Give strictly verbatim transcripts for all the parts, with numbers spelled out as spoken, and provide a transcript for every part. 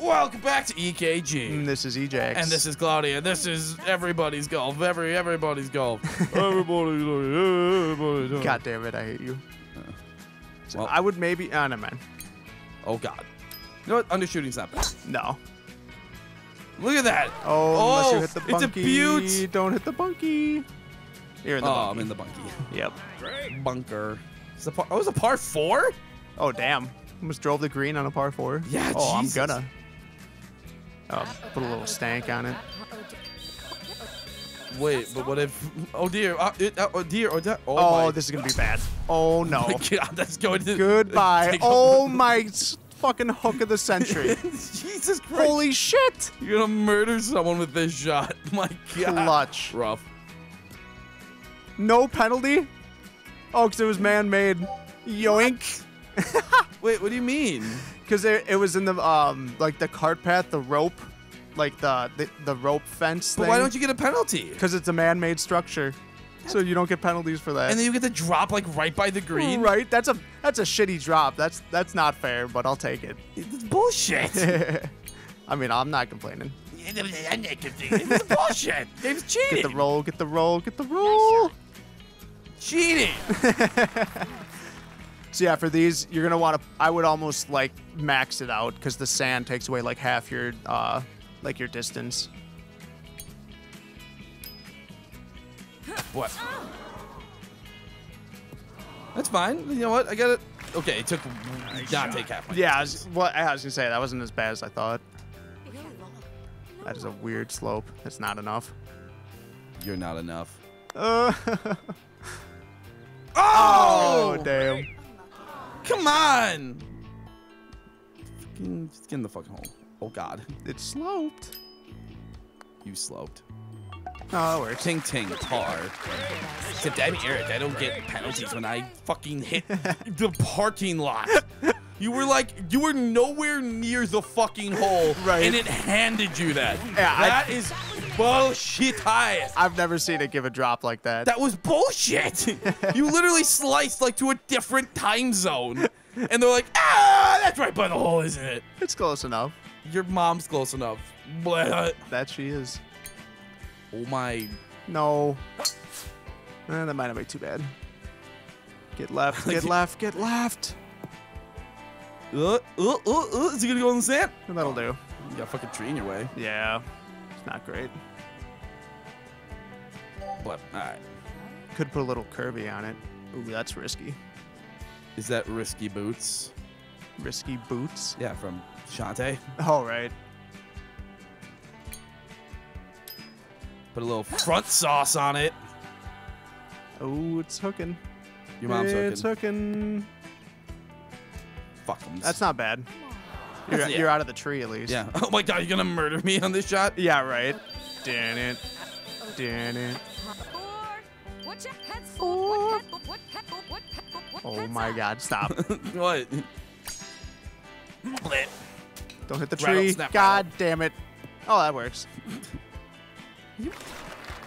Welcome back to E K G. And this is Ejax. And this is Claudia. This is Everybody's Golf. Every Everybody's Golf. Everybody's Everybody's God damn it, I hate you. Uh, so well, I would maybe... Oh, no, man. Oh, God. You know what? Undershooting's not bad. No. Look at that. Oh, oh unless you hit the bunkie. It's a beaut. Don't hit the bunkie. You're in the oh, bunkie. I'm in the bunkie. Yep. Great. Bunker. It's a par oh, it's a par four? Oh, damn. Almost drove the green on a par four. Yeah, oh, Jesus. I'm gonna. Oh, put a little stank on it. Wait, but what if... Oh, dear. Oh, dear. Oh, dear. Oh, dear. oh, oh my. This is going to be bad. Oh, no. Oh, God, that's going to... Goodbye. Oh, my fucking hook of the century. Jesus Christ. Holy shit. You're going to murder someone with this shot. My God. Clutch. Rough. No penalty? Oh, because it was man-made. Yoink. Wait, what do you mean? Because it, it was in the um like the cart path, the rope, like the the, the rope fence thing. But why don't you get a penalty? Because it's a man-made structure, so you don't get penalties for that. And then you get the drop like right by the green. Right? That's a that's a shitty drop. That's that's not fair, but I'll take it. It's bullshit. I mean, I'm not complaining. I'm not complaining. It's bullshit. It's cheating. Get the roll. Get the roll. Get the roll. Nice cheating. So yeah, for these, you're gonna want to. I would almost like max it out because the sand takes away like half your, uh, like your distance. What? That's fine. You know what? I got it. Okay, it took nice not shot. Take half. My yeah, I was, well, I was gonna say that wasn't as bad as I thought. That is a weird slope. That's not enough. You're not enough. Uh. Oh! Oh, damn. Come on! Fucking, just get in the fucking hole. Oh, God. It's sloped. You sloped. Oh, it works. Ting, ting, par. Except I'm Eric. I don't get penalties when I fucking hit the parking lot. You were like, you were nowhere near the fucking hole, right. And it handed you that. Yeah, that I, is bullshit. I've never seen it give a drop like that. That was bullshit. You literally sliced like to a different time zone. And they're like, ah, that's right by the hole, isn't it? It's close enough. Your mom's close enough. But that she is. Oh my. No. Eh, that might not be too bad. Get left, get left, get left. Uh, uh, uh, uh, is he gonna go in the sand? That'll do. You got a fucking tree in your way. Yeah. It's not great. But, alright. Could put a little curvy on it. Ooh, that's risky. Is that Risky Boots? Risky Boots? Yeah, from Shantae. Oh, right. Put a little front sauce on it. Oh, it's hooking. Your mom's hooking. It's hooking. That's not bad. You're, yeah. You're out of the tree at least. Yeah. Oh my God, you're gonna murder me on this shot? Yeah, right. Damn it. Damn it. Oh. Oh my God, stop. What? Don't hit the tree. Rattle, God rattle. Damn it. Oh, that works.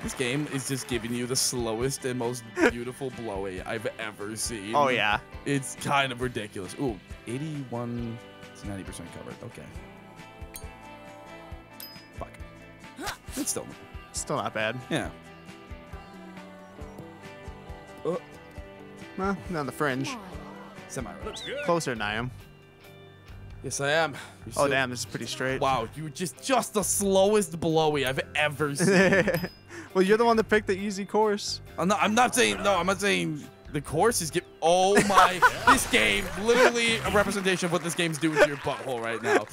This game is just giving you the slowest and most beautiful blowy I've ever seen. Oh, yeah. It's kind of ridiculous. Ooh, eighty-one, it's ninety percent covered. Okay. Fuck. It's still, still not bad. Yeah. Oh. Nah, not on the fringe. Semi-right. Closer than I am. Yes, I am. You're oh, damn, this is pretty straight. Wow, you were just, just the slowest blowy I've ever seen. Well, you're the one that picked the easy course. I'm not, I'm not saying, no, I'm not saying the course is get. Oh my, this game, literally a representation of what this game's doing to your butthole right now.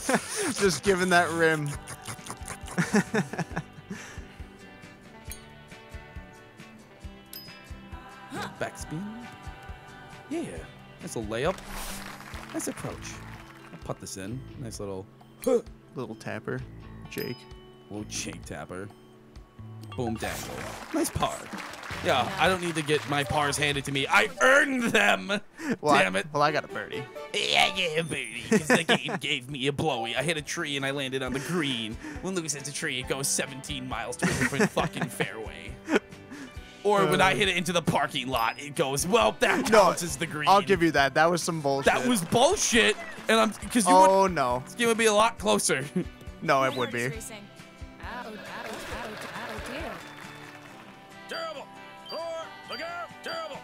Just giving that rim. Backspin. Yeah, that's a layup. Nice approach. I'll put this in. Nice little, little tapper. Jake. Little Jake tapper. Boom, dangle. Nice par. Yeah, I don't need to get my pars handed to me. I earned them. Well, damn it. I, well, I got a birdie. Yeah, I got a birdie because the game gave me a blowy. I hit a tree and I landed on the green. When Lukas hits a tree, it goes seventeen miles to a different fucking fairway. Or when uh, I hit it into the parking lot, it goes, well, that counts no, as the green. I'll give you that. That was some bullshit. That was bullshit. And I'm, because you oh, would, no. This game would be a lot closer. No, it would be. Terrible. Look out. Terrible.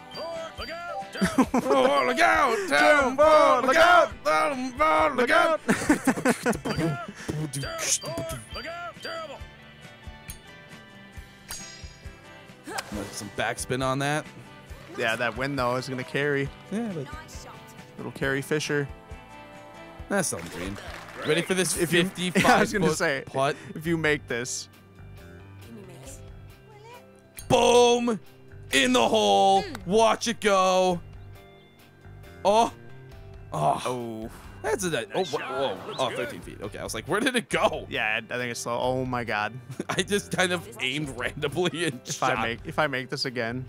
Look out. Terrible. Look out. Terrible. Look out. Terrible. Look out. Look out. Look out. Terrible. Some backspin on that. Yeah, that win though is gonna carry. Yeah, but little carry Fisher. That's something green. Ready for this if fifty-five you, yeah, I was gonna say, putt? If you make this. Boom! In the hole. Watch it go. Oh. Oh. oh. That's a nice. Oh, whoa. whoa. Oh, thirteen feet. Okay, I was like, where did it go? Yeah, I think it's slow. Oh my god. I just kind of aimed randomly and if shot. I make, if I make this again.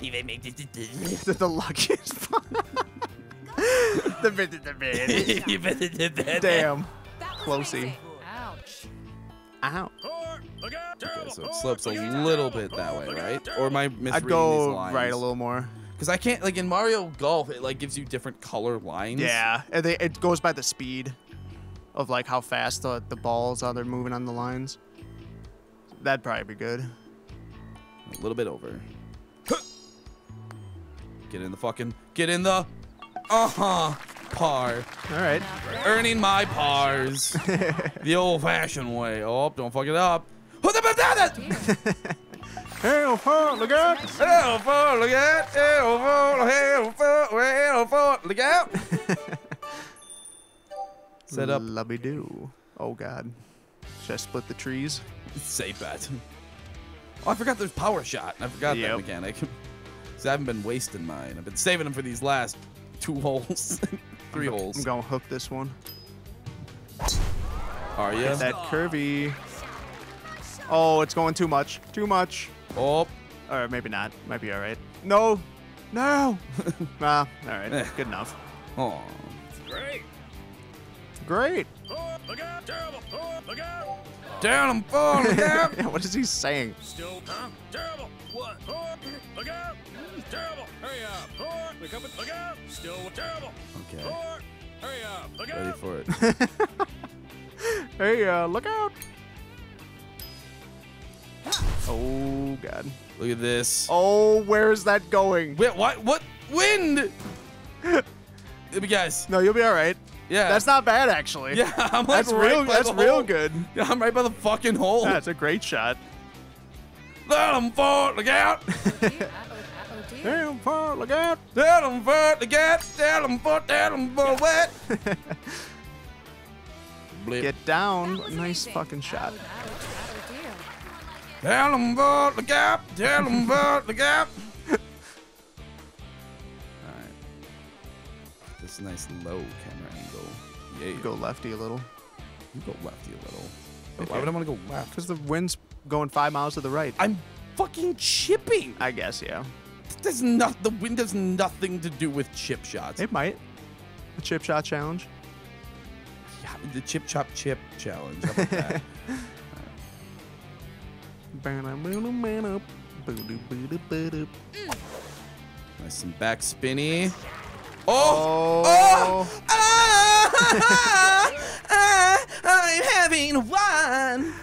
If I make this the luckiest one. The bit of the bit. Damn. Closey. Ouch. Ow. Okay, so it slopes a little bit that way, right? Or am I misreading I'd go these lines? Right a little more. Because I can't, like in Mario Golf, it like gives you different color lines. Yeah, and they, it goes by the speed of like how fast the, the balls are they're moving on the lines. That'd probably be good. A little bit over. Get in the fucking, get in the, uh-huh, par. All right. Earning my pars. The old-fashioned way. Oh, don't fuck it up. Who the fuck Hell for look out! Hell for look out! Hell for hell for hell for look out! Set up. Lubby do. Oh god. Should I split the trees? Safe bet. Oh, I forgot there's power shot. I forgot yep. that mechanic. Cause I haven't been wasting mine. I've been saving them for these last two holes, three I'm, holes. I'm gonna hook this one. Are you? That curvy. Oh, it's going too much. Too much. Oh. Or maybe not. Might be all right. No. No. Nah. All right. Eh. Good enough. Oh. Great. Great. Oh, look out. Terrible. Oh, look out. Down. Oh, look out. Yeah, what is he saying? Still, huh? Terrible. What? Oh, look out. Terrible. Hurry up. Oh, we're coming. Look out. Still terrible. Okay. Oh, hurry up. Look out. Ready for it. Hey, uh, look out. Oh god! Look at this. Oh, where is that going? Wait, what? What? Wind? Let me guess. No, you'll be all right. Yeah. That's not bad actually. Yeah, I'm like that's right real. By that's the real hole. Good. Yeah, I'm right by the fucking hole. That's yeah, a great shot. Let 'em fall, look out! Let 'em fall, look out! Let 'em fall, look out! Let 'em fall, let 'em fall, wet. Get down! Nice amazing. Fucking shot. Tell them about the gap. Tell them about the gap. All right. This nice low camera angle. Yeah. You go lefty a little. You go lefty a little. Okay. Why would I want to go left? Because the wind's going five miles to the right. I'm fucking chipping. I guess, yeah. There's not, the wind has nothing to do with chip shots. It might. The chip shot challenge. Yeah, the chip chop chip challenge. How about that? Nice some back spinny. Oh! Oh! Oh! I'm having one.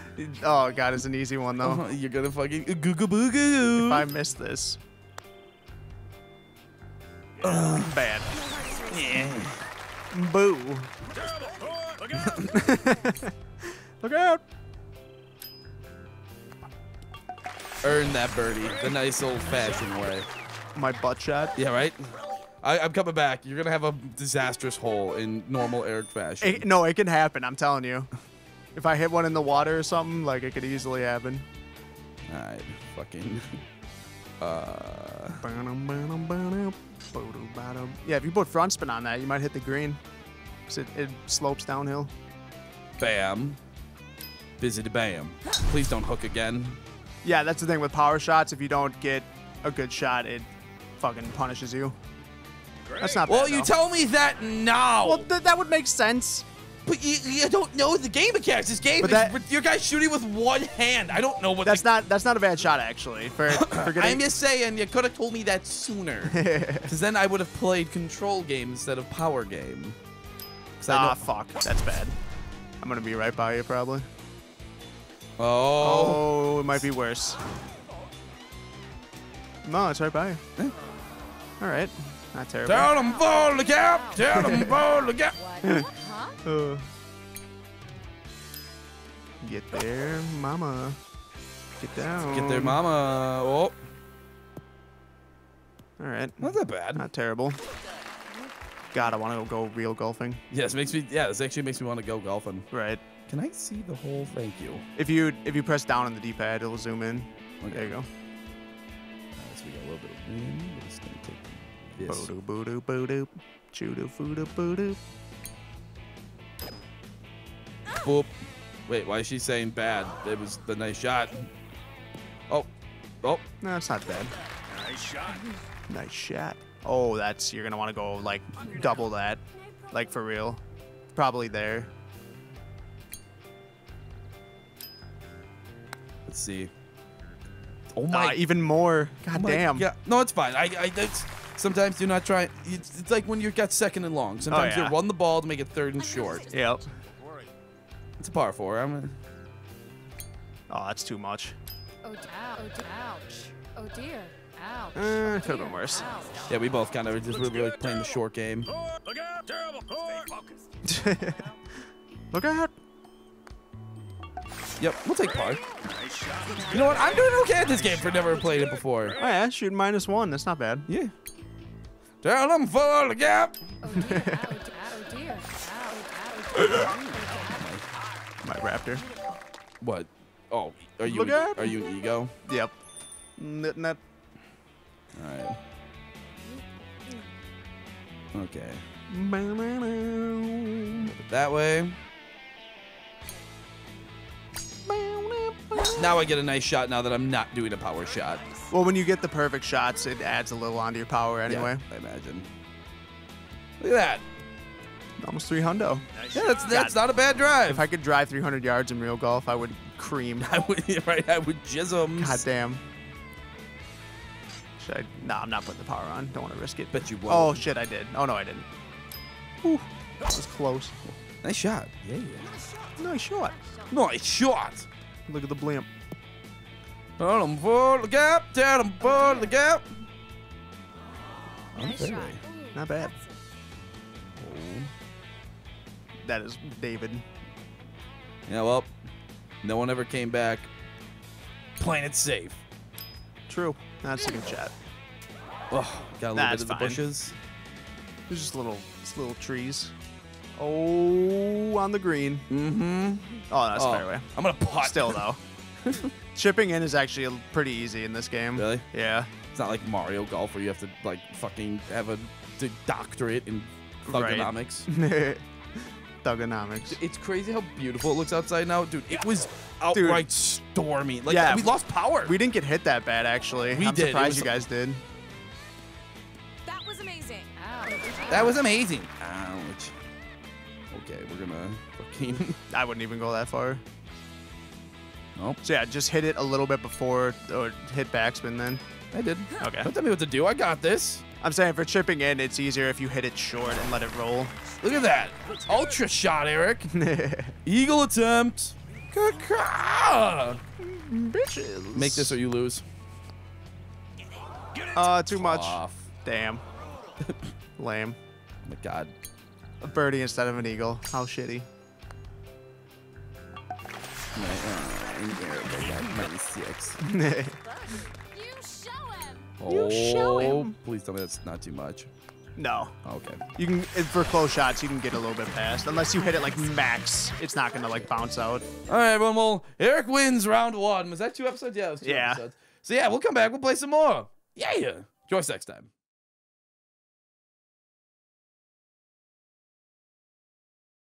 Oh god, it's an easy one though. Oh, you're gonna fucking goo goo boo goo. If I miss this, uh, bad. Yeah. Boo. Look out! Look out! Earn that birdie the nice old-fashioned way. My butt shot? Yeah, right? I, I'm coming back. You're going to have a disastrous hole in normal Eric fashion. It, no, it can happen. I'm telling you. If I hit one in the water or something, like, it could easily happen. All right. Fucking. Uh... Yeah, if you put front spin on that, you might hit the green. Because it, it slopes downhill. Bam. Busy to bam. Please don't hook again. Yeah, that's the thing with power shots. If you don't get a good shot, it fucking punishes you. Great. That's not bad, well, you though. Tell me that now. Well, th that would make sense. But you, you don't know the game mechanics. This game, but that, is, your guy's shooting with one hand. I don't know what. That's not. That's not a bad shot, actually. For, for getting... I'm just saying, you could have told me that sooner, because then I would have played control game instead of power game. Ah, fuck. That's bad. I'm gonna be right by you, probably. Oh. Oh, it might be worse. No, it's right by you. Yeah. All right. Not terrible. Tell them full the gap. Tell them full the gap. Uh, get there, mama. Get down. Get there, mama. Oh. All right. Not that bad. Not terrible. God, I want to go real golfing. Yes, yeah, makes me. Yeah, this actually makes me want to go golfing. Right. Can I see the whole? Thank you. If you if you press down on the D-pad, it'll zoom in. Okay. There you go. All right, so we got a little bit of wind. We're just gonna take this. Boodoo, boodoo, boodoo, choodoo, foodoo, boodoo. Boop. Wait, why is she saying bad? It was the nice shot. Oh, oh. No, it's not bad. Nice shot. Nice shot. Oh, that's, you're gonna want to go like double that, like for real. Probably there. Let's see. Oh my! Uh, even more. God oh damn. Yeah. No, it's fine. I, I that's, sometimes do not try. It's, it's like when you got second and long. Sometimes oh, yeah. you run the ball to make it third and short. Yep. It's a par four. I'm gonna... Oh, that's too much. Oh, ouch! Oh dear! Ouch! Uh, it could have been worse. Ouch. Yeah, we both kind of just we were like playing the short game. Look out! Terrible! Look out! Yep, we'll take par. You know what? I'm doing okay at this game for never played it before. Oh yeah, shooting minus one. That's not bad. Yeah. Tell them full the gap. Oh dear! Oh dear! Oh dear! My raptor. What? Oh, are you? Look out. Are you an ego? Yep. Nip, nip. All right. Okay. That way. Now I get a nice shot. Now that I'm not doing a power shot. Well, when you get the perfect shots, it adds a little onto your power anyway. Yeah, I imagine. Look at that. Almost three hundo. Nice yeah, that's that's God. Not a bad drive. If I could drive three hundred yards in real golf, I would cream. I would, right? I would jism. God damn. Should I? No, nah, I'm not putting the power on. Don't want to risk it. Bet you won't. Oh shit, I did. Oh no, I didn't. Ooh, that was close. Nice shot. Yeah, yeah. Nice shot. Nice shot. Look at the blimp. Tell him for the gap. Tell him for the gap. Nice shot. Not bad. That is David. Yeah, well, no one ever came back. Playing it safe. True. That's a good shot. Oh, got a little That's bit of fine. The bushes. There's just little, just little trees. Oh, on the green. Mm-hmm. Oh, that's oh, fairway. I'm gonna putt. Still though. Chipping in is actually pretty easy in this game. Really? Yeah. It's not like Mario Golf where you have to like fucking have a doctorate in thugonomics. Right. Thugonomics. It's crazy how beautiful it looks outside now. Dude, it was outright Dude. stormy. Like, yeah, we lost power. We didn't get hit that bad, actually. We I'm did. surprised was... you guys did. That was amazing. Ouch. That was amazing. Ouch. Okay, we're gonna fucking... I wouldn't even go that far. Nope. So, yeah, just hit it a little bit before, or hit backspin then. I did. Okay. Don't tell me what to do. I got this. I'm saying for chipping in, it's easier if you hit it short and let it roll. Look at that. Ultra shot, Eric. Eagle attempt. Bitches. Make this or you lose. Uh, too much. Off. Damn. Lame. Oh, my God. A birdie instead of an eagle. How shitty. ninety-six. You show him. Please tell me that's not too much. No. Okay. You can for close shots. You can get a little bit past, unless you hit it like max. It's not gonna like bounce out. All right, well, well Eric wins round one. Was that two episodes? Yeah, it was two yeah. episodes. So yeah, we'll come back. We'll play some more. Yeah. Join us next time.